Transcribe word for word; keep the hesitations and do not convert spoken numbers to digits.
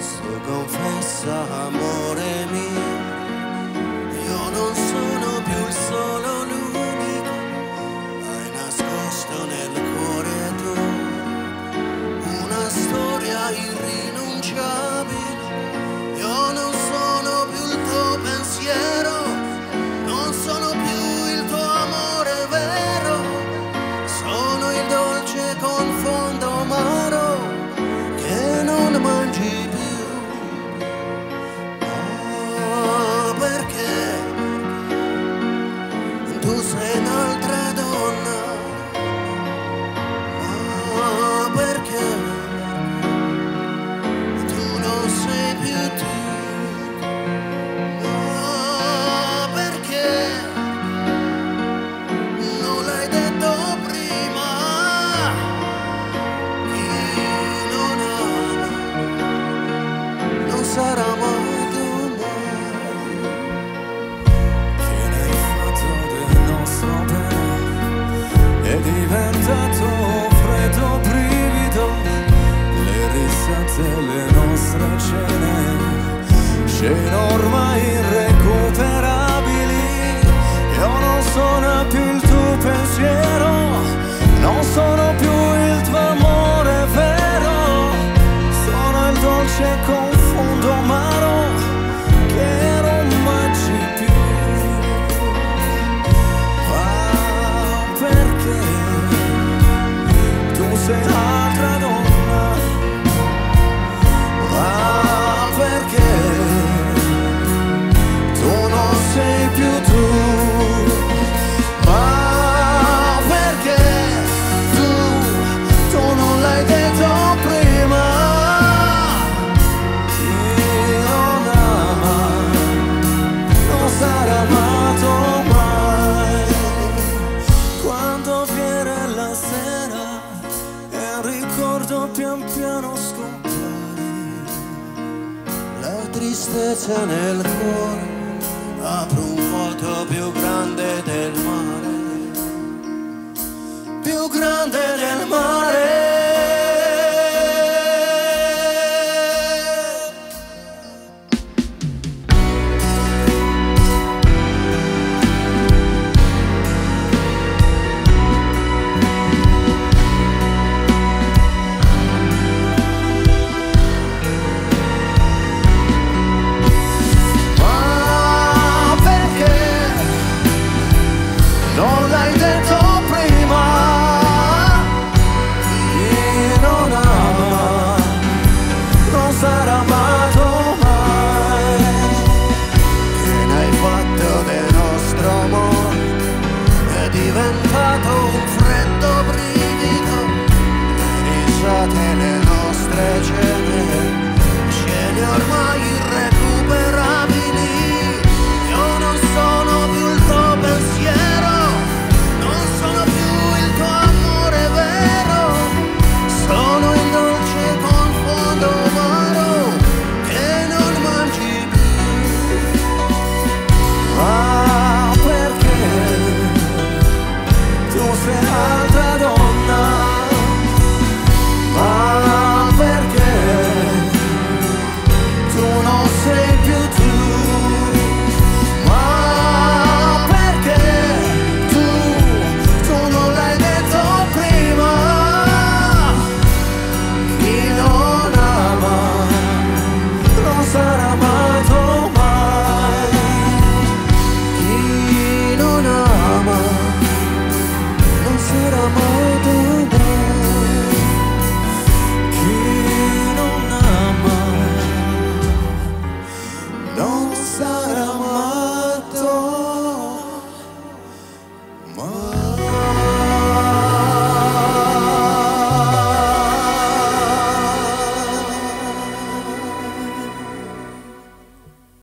Se confessa, amore mio, io non sono più il solo, l'unico. Hai nascosto nel cuore tuo una storia irrinunciabile. Io non sono più il tuo pensiero, non sono più il tuo amore vero. Sono il dolce con fondo amaro che non mangi più. Tu sei un'altra donna, ma perché tu non sei più tu? Ma perché non l'hai detto prima? Chi non ama non sarà mai. È diventato freddo brivido, le risate, le nostre cene, scene ormai irrecuperabili. Io non sono più il tuo pensiero, non sono più il tuo amore vero. Sono il dolce confondo amaro che non mangi più. Sei un'altra donna, ma perché tu non sei più tu? Ma perché tu, tu non l'hai detto prima? Chi non ama non sarà amato mai. Quando viene la sera, ricordo pian piano scompare, la tristezza nel cuore apre un vuoto più grande del mare, più grande del mare.